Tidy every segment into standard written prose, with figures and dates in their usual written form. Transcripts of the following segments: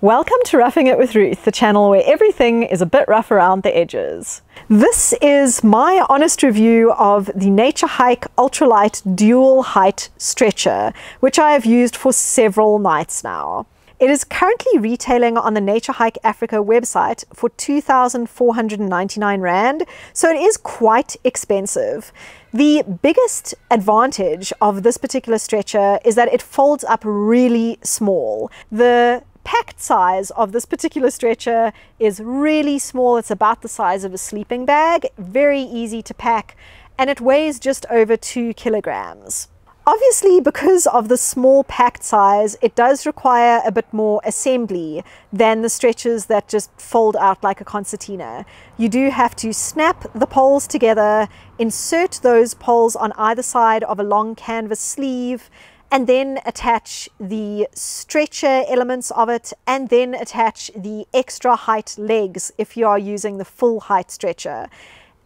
Welcome to Roughing It with Ruth, the channel where everything is a bit rough around the edges. This is my honest review of the Naturehike Ultralight Dual Height Stretcher, which I have used for several nights now. It is currently retailing on the Naturehike Africa website for R2,499, so it is quite expensive. The biggest advantage of this particular stretcher is that it folds up really small. The packed size of this particular stretcher is really small. It's about the size of a sleeping bag, very easy to pack, and it weighs just over 2 kilograms. Obviously, because of the small packed size, it does require a bit more assembly than the stretchers that just fold out like a concertina. You do have to snap the poles together, insert those poles on either side of a long canvas sleeve, and then attach the stretcher elements of it, and then attach the extra height legs if you are using the full height stretcher.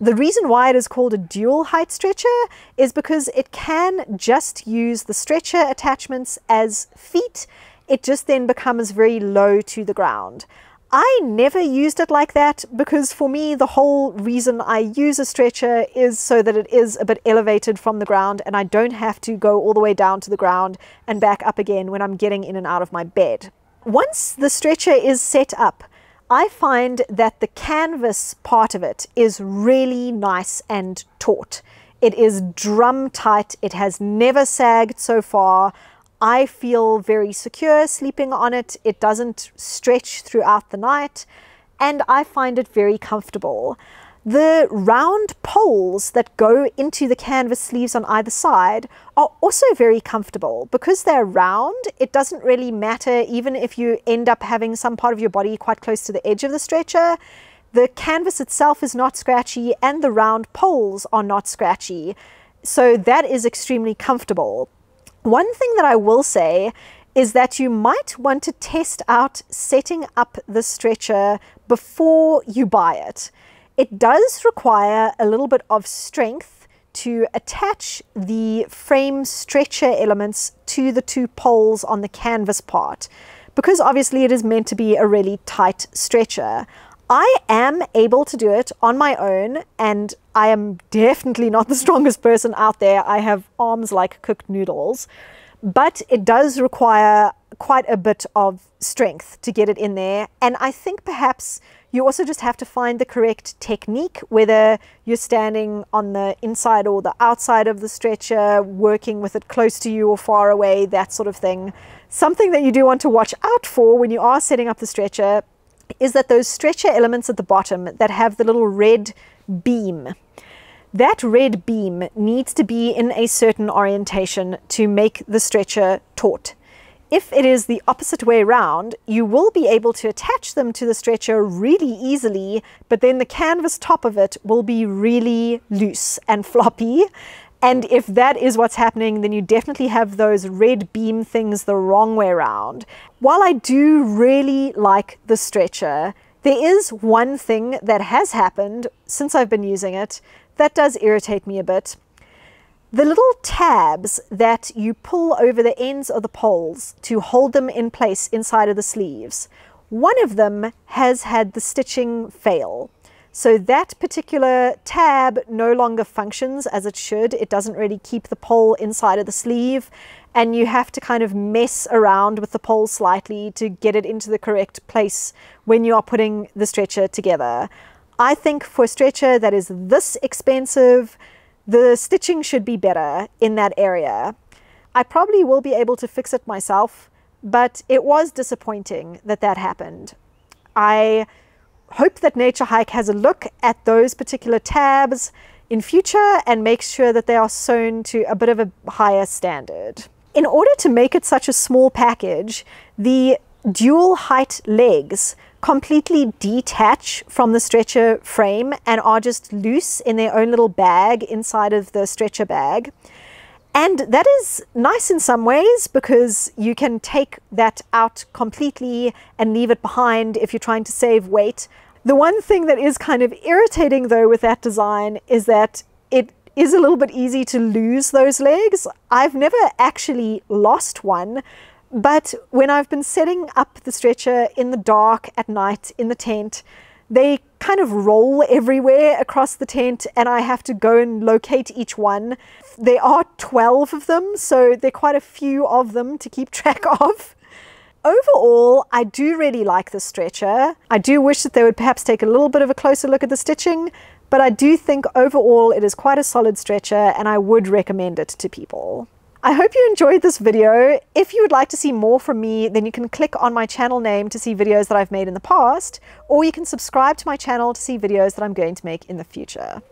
The reason why it is called a dual height stretcher is because it can just use the stretcher attachments as feet. It just then becomes very low to the ground. I never used it like that because for me, the whole reason I use a stretcher is so that it is a bit elevated from the ground and I don't have to go all the way down to the ground and back up again when I'm getting in and out of my bed. Once the stretcher is set up, I find that the canvas part of it is really nice and taut. It is drum tight. It has never sagged so far. I feel very secure sleeping on it. It doesn't stretch throughout the night, and I find it very comfortable. The round poles that go into the canvas sleeves on either side are also very comfortable. Because they're round, it doesn't really matter even if you end up having some part of your body quite close to the edge of the stretcher. The canvas itself is not scratchy and the round poles are not scratchy. So that is extremely comfortable. One thing that I will say is that you might want to test out setting up the stretcher before you buy it. It does require a little bit of strength to attach the frame stretcher elements to the two poles on the canvas part, because obviously it is meant to be a really tight stretcher. I am able to do it on my own, and I am definitely not the strongest person out there. I have arms like cooked noodles, but it does require quite a bit of strength to get it in there. And I think perhaps you also just have to find the correct technique, whether you're standing on the inside or the outside of the stretcher, working with it close to you or far away, that sort of thing. Something that you do want to watch out for when you are setting up the stretcher is that those stretcher elements at the bottom that have the little red beam, that red beam needs to be in a certain orientation to make the stretcher taut. If it is the opposite way round, you will be able to attach them to the stretcher really easily, but then the canvas top of it will be really loose and floppy. And if that is what's happening, then you definitely have those red beam things the wrong way round. While I do really like the stretcher, there is one thing that has happened since I've been using it that does irritate me a bit. The little tabs that you pull over the ends of the poles to hold them in place inside of the sleeves, one of them has had the stitching fail. So that particular tab no longer functions as it should. It doesn't really keep the pole inside of the sleeve, and you have to kind of mess around with the pole slightly to get it into the correct place when you are putting the stretcher together. I think for a stretcher that is this expensive, the stitching should be better in that area. I probably will be able to fix it myself, but it was disappointing that that happened. I hope that Naturehike has a look at those particular tabs in future and makes sure that they are sewn to a bit of a higher standard. In order to make it such a small package, the dual height legs completely detach from the stretcher frame and are just loose in their own little bag inside of the stretcher bag. And that is nice in some ways because you can take that out completely and leave it behind if you're trying to save weight. The one thing that is kind of irritating though with that design is that it is a little bit easy to lose those legs. I've never actually lost one, But when I've been setting up the stretcher in the dark at night in the tent, they kind of roll everywhere across the tent and I have to go and locate each one. There are 12 of them, so there are quite a few of them to keep track of. Overall, I do really like this stretcher. I do wish that they would perhaps take a little bit of a closer look at the stitching, but I do think overall it is quite a solid stretcher and I would recommend it to people. I hope you enjoyed this video. If you would like to see more from me, then you can click on my channel name to see videos that I've made in the past, or you can subscribe to my channel to see videos that I'm going to make in the future.